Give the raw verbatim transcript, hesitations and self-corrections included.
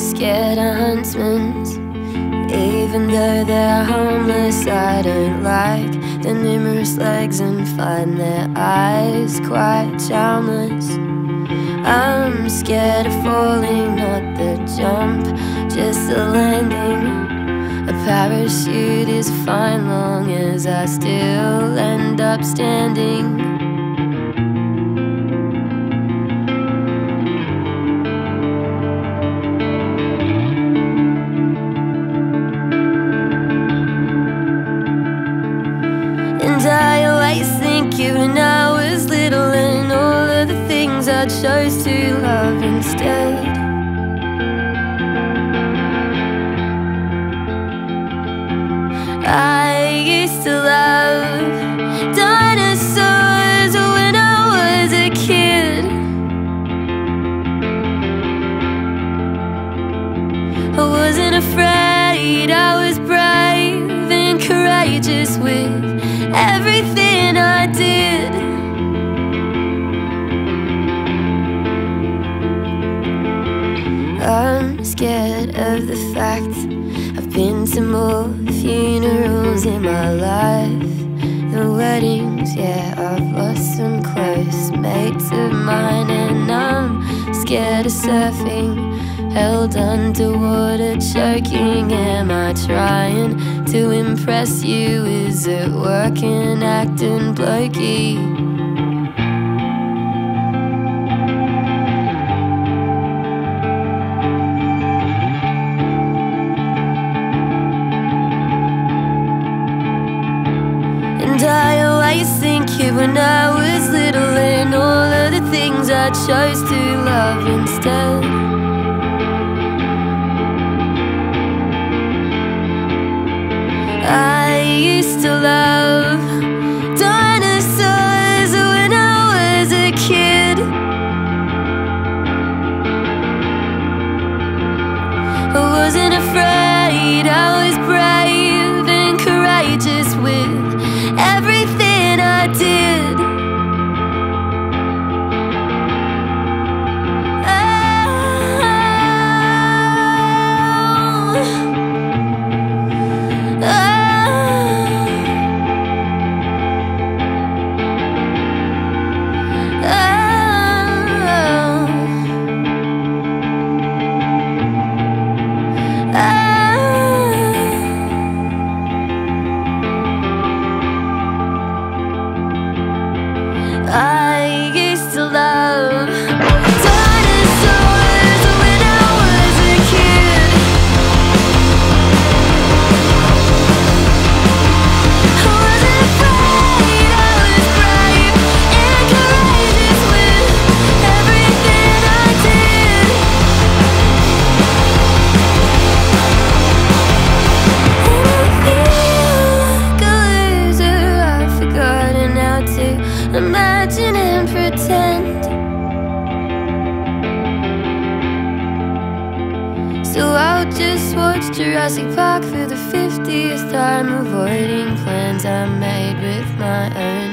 scared of huntsmen. Even though they're homeless, I don't like their numerous legs and find their eyes quite charmless. I'm scared of falling, not the jump, just the landing. A parachute is fine, long as I still end up standing. I always think you when I was little, and all of the things I chose to love instead. I used to love dinosaurs when I was a kid. I wasn't afraid, I was brave and courageous with everything I did. I'm scared of the fact I've been to more funerals in my life than weddings. Yeah, I've lost some close mates of mine, and I'm scared of surfing, held underwater, choking. Am I trying to impress you? Is it working, acting blokey? And I always think you when I was little, and all of the things I chose to love instead. I used to love dinosaurs when I was a kid. I wasn't afraid, I was brave and courageous with everything I did. I used to love imagine and pretend. So I'll just watch Jurassic Park for the fiftieth time, avoiding plans I made with my own